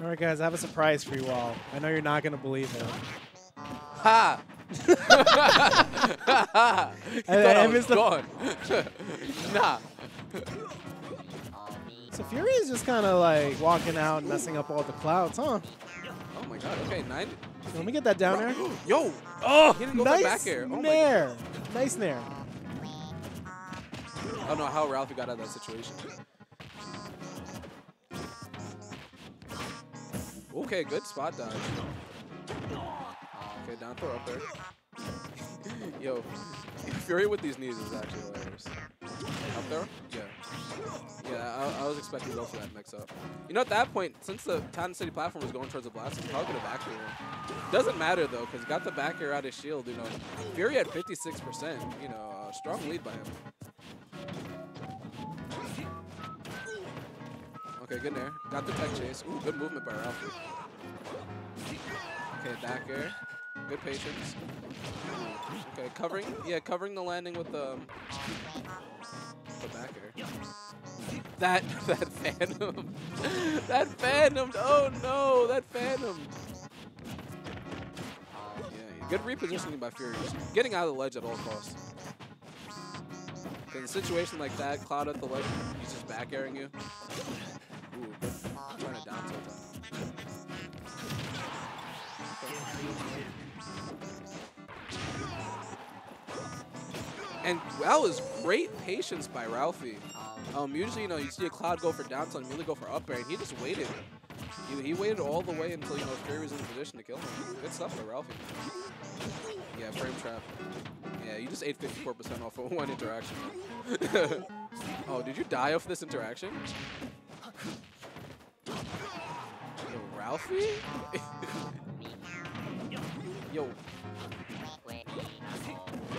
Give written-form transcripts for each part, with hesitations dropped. Alright guys, I have a surprise for you all. I know you're not going to believe it. Ha! I was gone. Nah. So Fury is just kind of like walking out and messing up all the clouds, huh? Oh my god, okay, 9. Let me get that down there. Yo! Oh! He didn't go nice back air. Oh nair. Nice nair. I don't know how Ralphie got out of that situation. Okay, good spot dodge. Okay, down throw up there. Yo, Fury with these knees is actually hilarious. Up there? Yeah. Yeah, I was expecting to go for that mix up. You know, at that point, since the Town City platform was going towards the blast, he probably could have back air. Doesn't matter, though, because got the back air out of shield, you know. Fury had 56%, you know, strong lead by him. Okay, good nair. Got the tech chase. Ooh, good movement by Ralphie. Okay, back air. Good patience. Okay, covering. Yeah, covering the landing with the back air. That phantom. That phantom. Oh no, that phantom. Yeah, good repositioning by Fury. Getting out of the ledge at all costs. In a situation like that, Cloud at the ledge, he's just back airing you. Ooh, I'm trying to down tilt him. And that was great patience by Ralphie. Usually, you know, you see a Cloud go for down tilt and really go for up air, and he just waited. He waited all the way until, you know, Fury was in the position to kill him. Good stuff by Ralphie. Yeah, frame trap. Yeah, you just ate 54% off of one interaction. Oh, did you die off this interaction? Ralphie? Yo.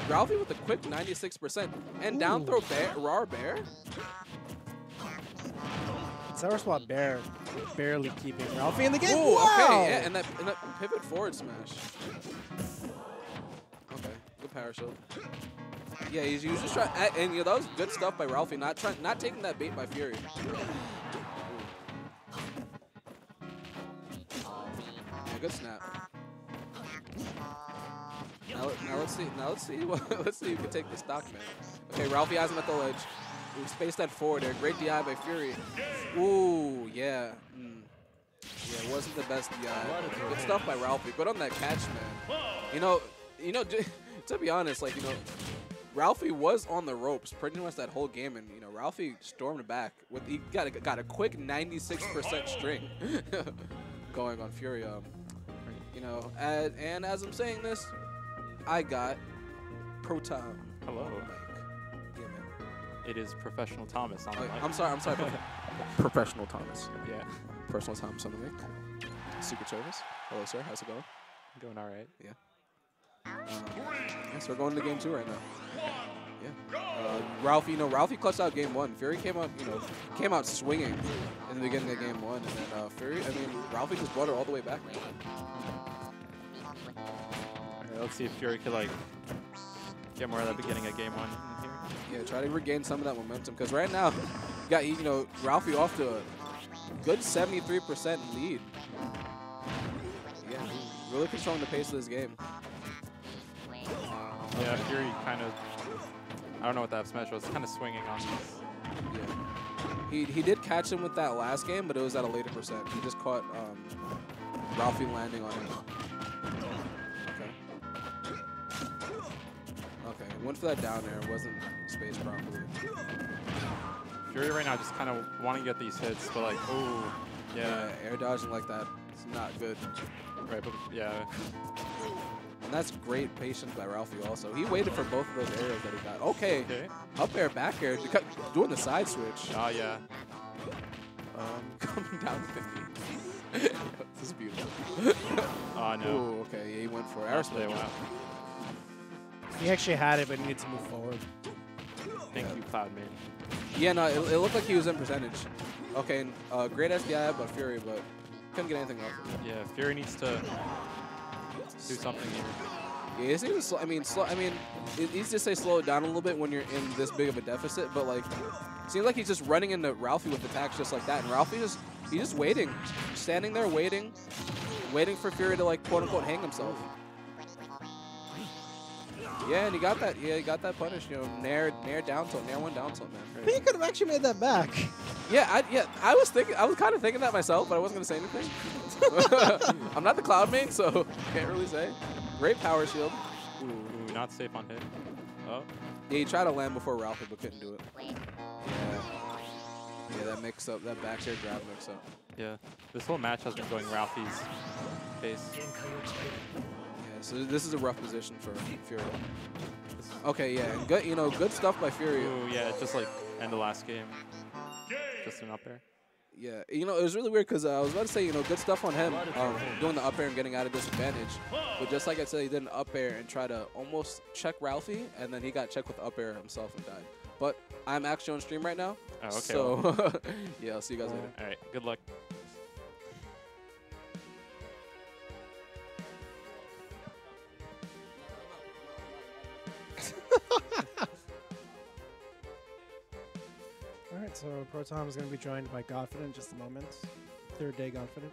Ralphie with a quick 96% and down throw bear, raw bear. Sour Swap bear barely keeping Ralphie in the game. Ooh, wow. Okay, yeah, and that pivot forward smash. Okay, good power shield. Yeah, he was just trying, and you know, that was good stuff by Ralphie, not taking that bait by Fury. Good snap. Now let's see who can take this stock, man. Okay, Ralphie has him at the ledge. Ooh, spaced that forward there. Great DI by Fury. Ooh, yeah. Mm. Yeah, it wasn't the best DI. Good stuff by Ralphie. Good on that catch, man. You know, to be honest, like, you know, Ralphie was on the ropes pretty much that whole game, and you know, Ralphie stormed back with he got a quick 96% string going on Fury. You know, and as I'm saying this, I got Proton Hello. Yeah, man. It is Professional Thomas on the mic. I'm sorry. Professional Thomas. Yeah. Personal Thomas on the mic. Secret Service. Hello, sir. How's it going? I'm doing all right. Yeah. So we're going to game 2 right now. Yeah. Ralphie, you know, Ralphie clutched out game 1. Fury came out swinging in the beginning of game 1, and then Ralphie just brought her all the way back, man. Alright, let's see if Fury could like get more of that beginning of game 1 in here. Yeah, try to regain some of that momentum, because right now you got, you know, Ralphie off to a good 73% lead. Yeah, he's really controlling the pace of this game. Yeah, Fury kind of, I don't know what that smash was, kind of swinging on him. Yeah. He did catch him with that last game, but it was at a later percent. He just caught Ralphie landing on him. Okay, went for that down air, wasn't spaced properly. Fury right now just kind of wanting to get these hits, but like, oh, yeah. Yeah, air dodging like that, it's not good. Right, but yeah. And that's great patience by Ralphie also. He waited for both of those arrows that he got. Okay. Up air, back air, doing the side switch. Oh, yeah. Coming down 50. This is beautiful. Oh, no. Ooh, okay, yeah, he went for air split. He actually had it, but needed to move forward. cloud, man. Yeah, no, it looked like he was in percentage. Okay, great SDI by Fury, but couldn't get anything off. Yeah, Fury needs to do something here. Yeah, this is slow, I mean, it needs to say slow it down a little bit when you're in this big of a deficit, but like, it seems like he's just running into Ralphie with attacks just like that, and Ralphie just, he's just waiting, standing there waiting for Fury to like quote unquote hang himself. Yeah, and he got that. Yeah, he got that punish. You know, nair down tilt, nair one down tilt, man. Crazy. But he could have actually made that back. Yeah, I was thinking, I was kind of thinking that myself, but I wasn't gonna say anything. I'm not the cloud main, so can't really say. Great power shield. Ooh, not safe on hit. Oh. Yeah, he tried to land before Ralphie, but couldn't do it. Yeah, that mix up, that back air grab mix up. Yeah, this whole match has been going Ralphie's face. So this is a rough position for Fury. Okay, yeah, and good, you know, good stuff by Fury. Ooh, yeah, just like end of last game, just an up air. Yeah, you know, it was really weird because I was about to say, you know, good stuff on him, doing the up air and getting out of disadvantage. But just like I said, he did an up air and tried to almost check Ralphie, and then he got checked with up air himself and died. But I'm actually on stream right now. Oh, okay. So, well. Yeah, I'll see you guys later. All right, good luck. Alright, so Proton is going to be joined by Godfrey in just a moment. Third day Godfrey.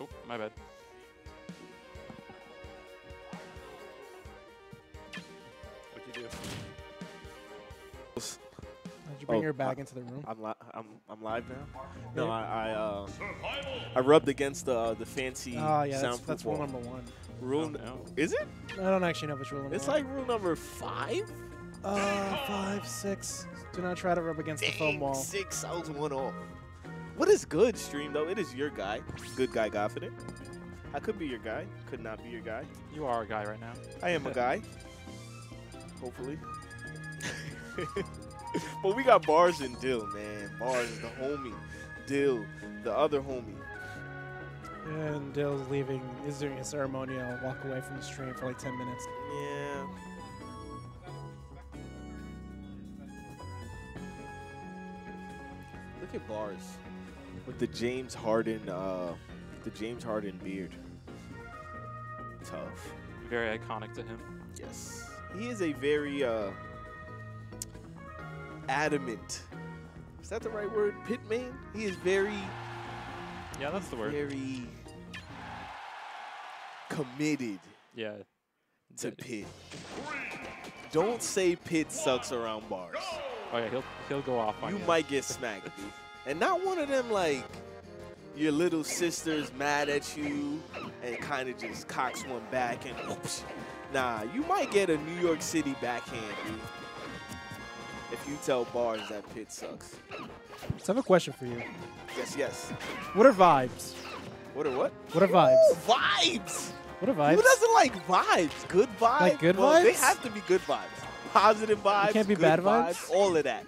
Oh, my bad. What'd you do? Did you bring your bag into the room? I'm live now. No, yeah. I rubbed against the fancy. Oh yeah, that's rule number one. Rule is it? I don't actually know which rule. It's like rule number 5. 5, 6. Do not try to rub against the foam wall. 6. I was 1-0. What is good, stream though? It is your guy. Good guy, Godfident. I could be your guy. Could not be your guy. You are a guy right now. I am a guy. Hopefully. But we got Bars and Dill, man. Bars is the homie. Dill, the other homie. And Dill's leaving. He's doing a ceremonial walk away from the stream for like 10 minutes. Yeah. Look at Bars with the James Harden, beard. Tough. Very iconic to him. Yes. He is a very adamant. Is that the right word? Pitman? He is very. Yeah, that's the word. Very committed. Yeah. To Pitt. Don't say Pitt sucks around Bars. Oh yeah, he'll go off on you. You might get smacked, dude. And not one of them like your little sister's mad at you and kind of just cocks one back and oops. Nah, you might get a New York City backhand, dude. If you tell Bars that Pitt sucks. So I have a question for you. Yes, yes. What are vibes? What are what? What are vibes? Ooh, vibes! What are vibes? Who doesn't like vibes? Good vibes? Like good vibes? They have to be good vibes. Positive vibes. It can't be bad vibes? All of that.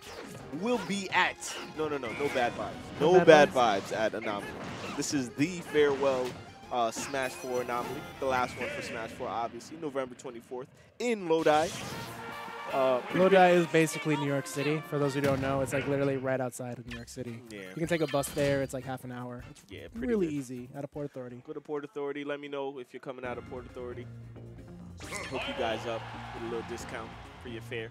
Will be at. No bad vibes. No bad vibes at Anomaly. This is the farewell Smash 4 Anomaly. The last one for Smash 4, obviously. November 24th in Lodi. Lodi is basically New York City. For those who don't know, it's like literally right outside of New York City. Yeah. You can take a bus there. It's like half an hour. It's really easy out of Port Authority. Go to Port Authority. Let me know if you're coming out of Port Authority. Just hook you guys up with a little discount for your fare.